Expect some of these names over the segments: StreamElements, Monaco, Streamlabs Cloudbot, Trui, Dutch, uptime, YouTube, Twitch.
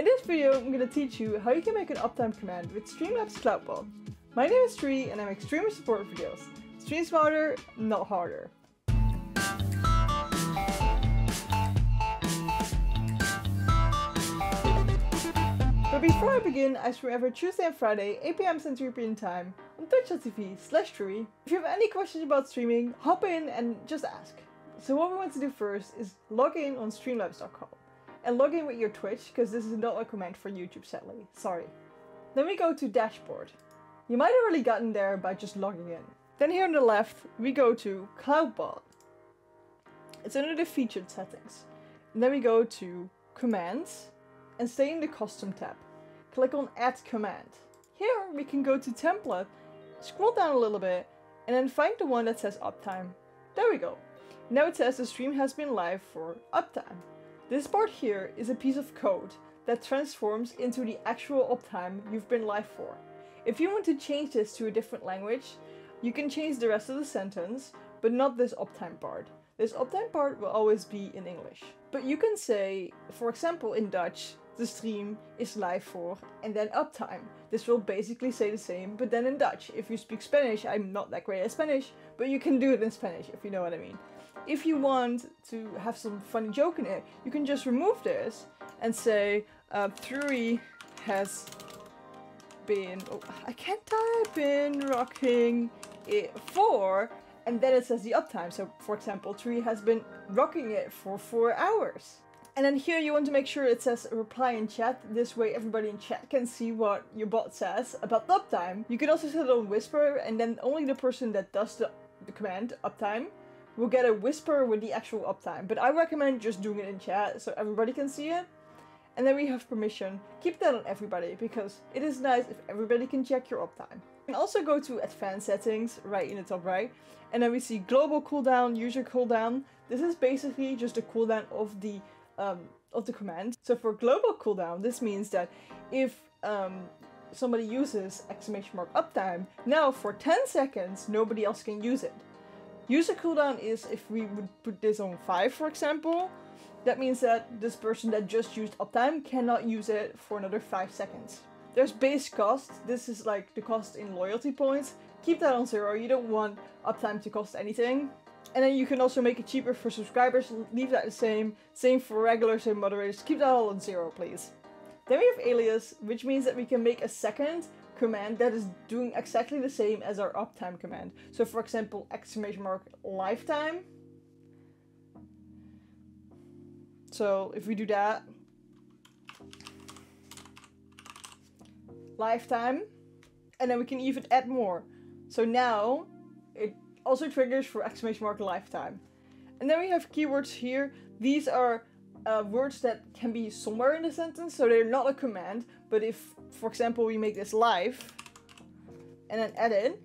In this video, I'm going to teach you how you can make an uptime command with Streamlabs Cloudbot. My name is Trui and I make streamer support videos. Stream smarter, not harder. But before I begin, I stream every Tuesday and Friday, 8 PM Central European Time on twitch.tv/Trui. If you have any questions about streaming, hop in and just ask. So what we want to do first is log in on streamlabs.com. And log in with your Twitch, because this is not a command for YouTube, sadly. Sorry. Then we go to dashboard. You might have already gotten there by just logging in. Then here on the left, we go to Cloudbot. It's under the featured settings. And then we go to commands and stay in the custom tab. Click on add command. Here we can go to template, scroll down a little bit, and then find the one that says uptime. There we go. Now it says the stream has been live for uptime. This part here is a piece of code that transforms into the actual uptime you've been live for. If you want to change this to a different language, you can change the rest of the sentence, but not this uptime part. This uptime part will always be in English. But you can say, for example in Dutch, the stream is live for, and then uptime. This will basically say the same, but then in Dutch. If you speak Spanish, I'm not that great at Spanish, but you can do it in Spanish, if you know what I mean. If you want to have some funny joke in it, you can just remove this and say, Trui has been, rocking it for, and then it says the uptime. So for example, Trui has been rocking it for 4 hours. And then here you want to make sure it says reply in chat. This way everybody in chat can see what your bot says about the uptime. You can also set it on whisper, and then only the person that does the command uptime will get a whisper with the actual uptime. But I recommend just doing it in chat so everybody can see it. And then we have permission. Keep that on everybody, because it is nice if everybody can check your uptime. You can also go to advanced settings right in the top right. And then we see global cooldown, user cooldown. This is basically just the cooldown of the command. So for global cooldown, this means that if somebody uses ! uptime, now for 10 seconds, nobody else can use it. User cooldown is if we would put this on 5, for example, that means that this person that just used uptime cannot use it for another 5 seconds. There's base cost. This is like the cost in loyalty points. Keep that on 0. You don't want uptime to cost anything. And then you can also make it cheaper for subscribers, leave that the same. Same for regulars and moderators, keep that all on 0 please. Then we have alias, which means that we can make a second command that is doing exactly the same as our uptime command. So for example, !lifetime. So if we do that, lifetime, and then we can even add more. So now it also triggers for !lifetime. And then we have keywords here. These are words that can be somewhere in the sentence, so they're not a command, but if, for example, we make this live and then edit.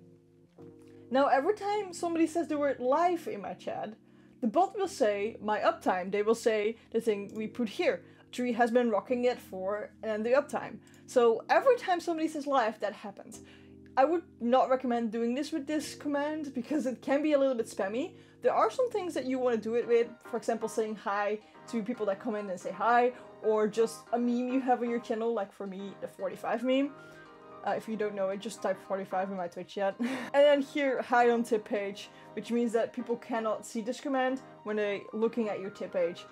Now every time somebody says the word live in my chat, the bot will say my uptime. They will say the thing we put here. Trui has been rocking it for, and the uptime. So every time somebody says live, that happens. I would not recommend doing this with this command because it can be a little bit spammy. There are some things that you want to do it with, for example saying hi to people that come in and say hi, or just a meme you have on your channel, like for me, the 45 meme. If you don't know it, just type 45 in my Twitch chat. And then here, hide on tip page, which means that people cannot see this command when they're looking at your tip page.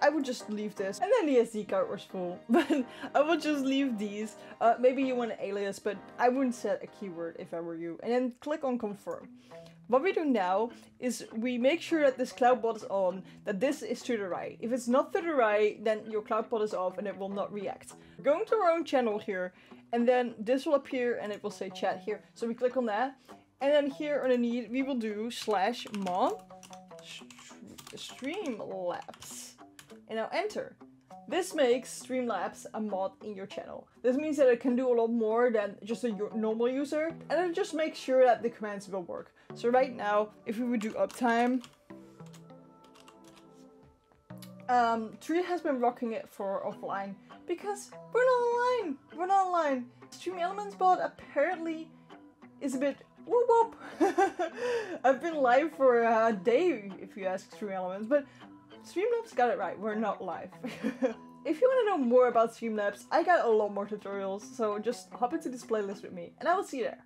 I would just leave this, and then the SD card was full, but I would just leave these. Maybe you want an alias, but I wouldn't set a keyword if I were you. And then click on confirm. What we do now is we make sure that this Cloudbot is on, that this is to the right. If it's not to the right, then your Cloudbot is off and it will not react. We're going to our own channel here, and then this will appear and it will say chat here. So we click on that, and then here underneath we will do /mod Streamlabs. And now enter. This makes Streamlabs a mod in your channel. This means that it can do a lot more than just a normal user, and it just makes sure that the commands will work. So right now, if we would do uptime, Trui has been rocking it for offline, because we're not online. We're not online. StreamElements bot apparently is a bit whoop whoop. I've been live for a day, if you ask StreamElements, but Streamlabs got it right, we're not live. If you want to know more about Streamlabs, I got a lot more tutorials, so just hop into this playlist with me, and I will see you there.